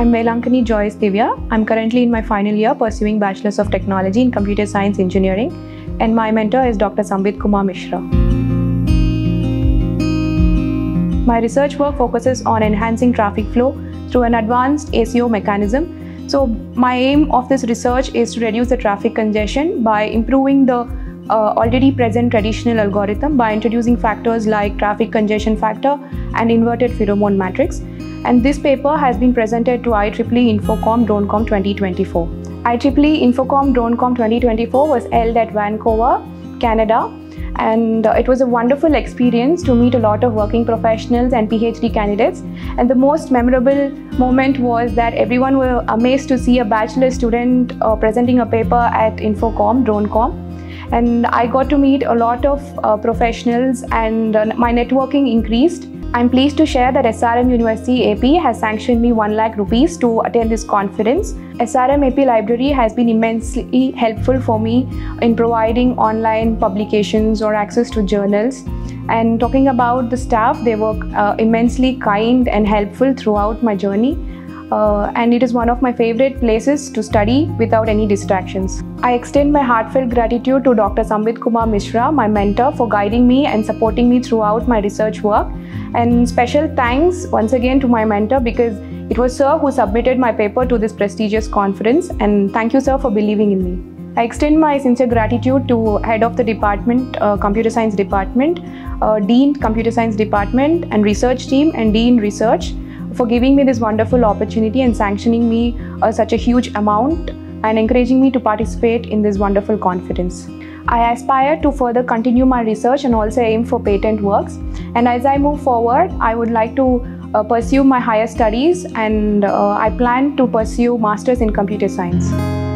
I'm Melankani Joyce Divya. I'm currently in my final year pursuing Bachelor's of Technology in Computer Science Engineering, and my mentor is Dr. Sambit Kumar Mishra. My research work focuses on enhancing traffic flow through an advanced ACO mechanism. So my aim of this research is to reduce the traffic congestion by improving the already present traditional algorithm by introducing factors like traffic congestion factor and inverted pheromone matrix. And this paper has been presented to IEEE Infocom DroneCom 2024. IEEE Infocom DroneCom 2024 was held at Vancouver, Canada, and it was a wonderful experience to meet a lot of working professionals and PhD candidates. And the most memorable moment was that everyone were amazed to see a bachelor student presenting a paper at Infocom DroneCom. And I got to meet a lot of professionals, and my networking increased. I'm pleased to share that SRM University AP has sanctioned me 1 lakh rupees to attend this conference. SRM AP library has been immensely helpful for me in providing online publications or access to journals. And talking about the staff, they were immensely kind and helpful throughout my journey. And it is one of my favorite places to study without any distractions. I extend my heartfelt gratitude to Dr. Sambit Kumar Mishra, my mentor, for guiding me and supporting me throughout my research work. And special thanks once again to my mentor, because it was sir who submitted my paper to this prestigious conference. And thank you, sir, for believing in me. I extend my sincere gratitude to Head of the Department, Computer Science Department, Dean Computer Science Department and Research Team, and Dean Research, for giving me this wonderful opportunity and sanctioning me such a huge amount and encouraging me to participate in this wonderful conference. I aspire to further continue my research and also aim for patent works. And as I move forward, I would like to pursue my higher studies, and I plan to pursue Masters in Computer Science.